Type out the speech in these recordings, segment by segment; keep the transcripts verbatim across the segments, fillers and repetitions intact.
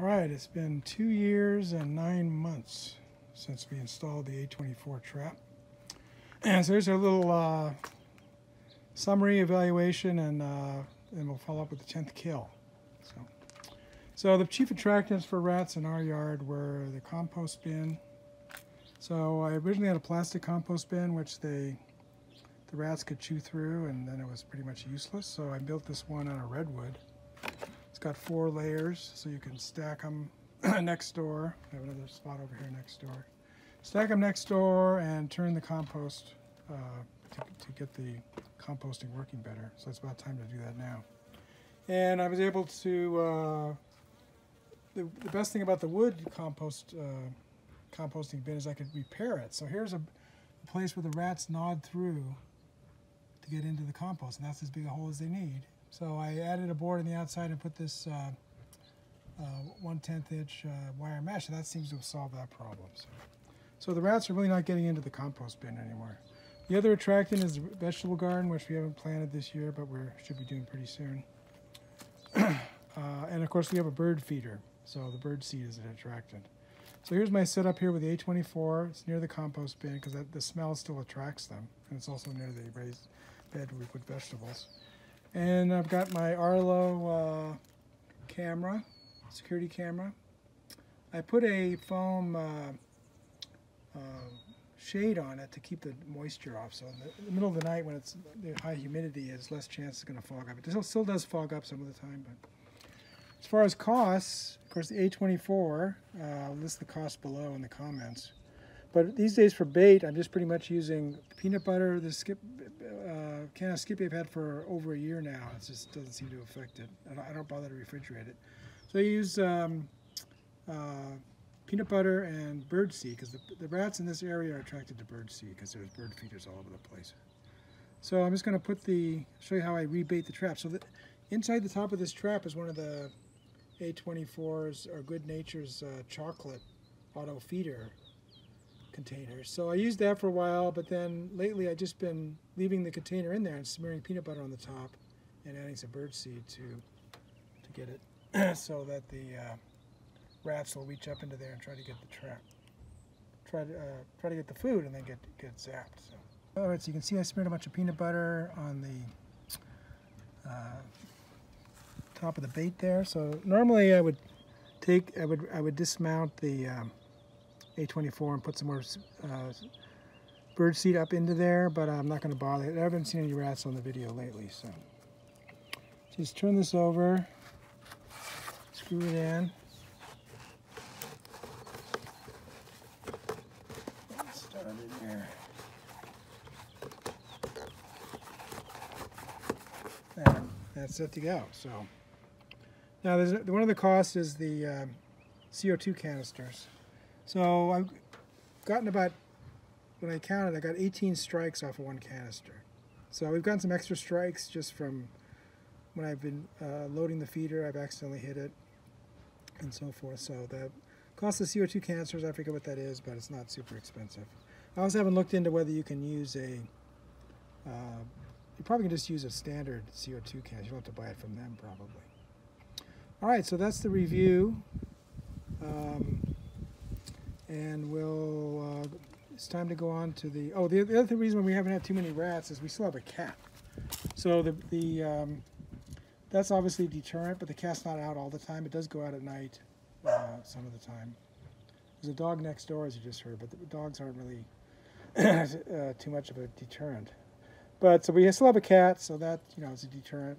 All right, it's been two years and nine months since we installed the A twenty-four trap. And so here's our little uh, summary evaluation, and uh, and we'll follow up with the tenth kill. So, so the chief attractants for rats in our yard were the compost bin. So I originally had a plastic compost bin, which they the rats could chew through, and then it was pretty much useless. So I built this one out of redwood. It's got four layers, so you can stack them next door. I have another spot over here next door. Stack them next door and turn the compost uh, to, to get the composting working better. So it's about time to do that now. And I was able to, uh, the, the best thing about the wood compost uh, composting bin is I could repair it. So here's a, a place where the rats gnawed through to get into the compost, and that's as big a hole as they need. So I added a board on the outside and put this uh, uh, one tenth inch uh, wire mesh, and that seems to have solved that problem. So. So the rats are really not getting into the compost bin anymore. The other attractant is the vegetable garden, which we haven't planted this year, but we should be doing pretty soon. uh, and of course we have a bird feeder, so the bird seed is an attractant. So here's my setup here with the A twenty-four. It's near the compost bin because the smell still attracts them. And it's also near the raised bed where we put vegetables. And I've got my Arlo uh, camera, security camera. I put a foam uh, Uh, shade on it to keep the moisture off, so in the, in the middle of the night when it's the high humidity, is less chance it's going to fog up. It still, still does fog up some of the time, but as far as costs, of course the A twenty-four, uh, I'll list the cost below in the comments, but these days for bait I'm just pretty much using peanut butter. The skip, uh, can of Skippy I've had for over a year now. It just doesn't seem to affect it. I don't, I don't bother to refrigerate it, so I use um, uh, peanut butter and bird seed, because the, the rats in this area are attracted to bird seed because there's bird feeders all over the place. So I'm just going to put the, show you how I rebait the trap. So the, inside the top of this trap is one of the A twenty-fours or Good Nature's uh, chocolate auto feeder containers. So I used that for a while, but then lately I've just been leaving the container in there and smearing peanut butter on the top and adding some bird seed to, to get it so that the uh, rats will reach up into there and try to get the trap, try to uh, try to get the food, and then get get zapped. So. All right, so you can see I smeared a bunch of peanut butter on the uh, top of the bait there. So normally I would take I would I would dismount the um, A twenty-four and put some more uh, bird seed up into there, but I'm not going to bother. I haven't seen any rats on the video lately, so just turn this over, screw it in. And that's set to go. So now there's one of the costs is the uh, C O two canisters. So I've gotten about, when I counted, I got eighteen strikes off of one canister. So we've gotten some extra strikes just from when I've been uh, loading the feeder. I've accidentally hit it and so forth. So the cost of C O two canisters, I forget what that is, but it's not super expensive. I also haven't looked into whether you can use a uh, you probably can just use a standard C O two can. You don't have to buy it from them, probably. All right, so that's the review. Um, and we'll, uh, it's time to go on to the, oh, the, the other reason we haven't had too many rats is we still have a cat. So the, the um, that's obviously a deterrent, but the cat's not out all the time. It does go out at night uh, some of the time. There's a dog next door, as you just heard, but the dogs aren't really uh, too much of a deterrent. But so we still have a cat, so that, you know, is a deterrent.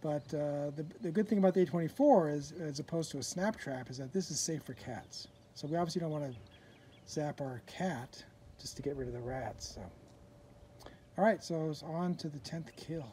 But uh, the, the good thing about the A twenty-four is, as opposed to a snap trap, is that this is safe for cats. So we obviously don't want to zap our cat just to get rid of the rats. So, all right, so it's on to the tenth kill.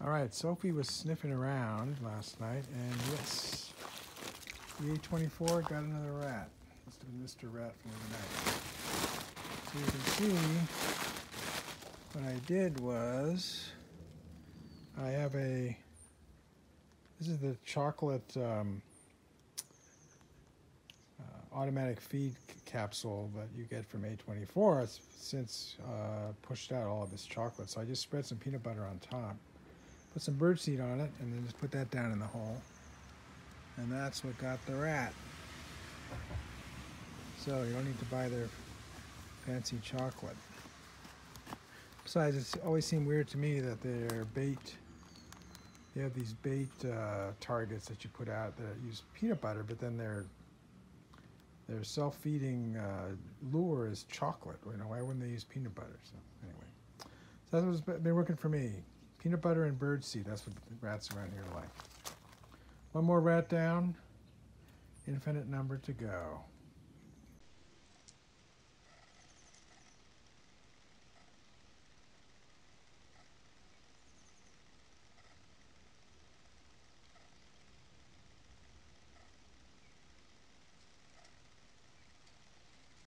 All right, Sophie was sniffing around last night, and yes, the A twenty-four got another rat. It's to Mister Rat from the night. So you can see what I did was I have a, this is the chocolate um, uh, automatic feed capsule that you get from A twenty-four. It's since uh, pushed out all of its chocolate. So I just spread some peanut butter on top, put some birdseed on it, and then just put that down in the hole. And that's what got the rat. So you don't need to buy their fancy chocolate. Besides, it's always seemed weird to me that their bait, they have these bait uh, targets that you put out that use peanut butter, but then their their self-feeding uh, lure is chocolate. You know, why wouldn't they use peanut butter? So anyway, so that's what's been working for me. Peanut butter and bird seed. That's what the rats around here like. One more rat down. Infinite number to go.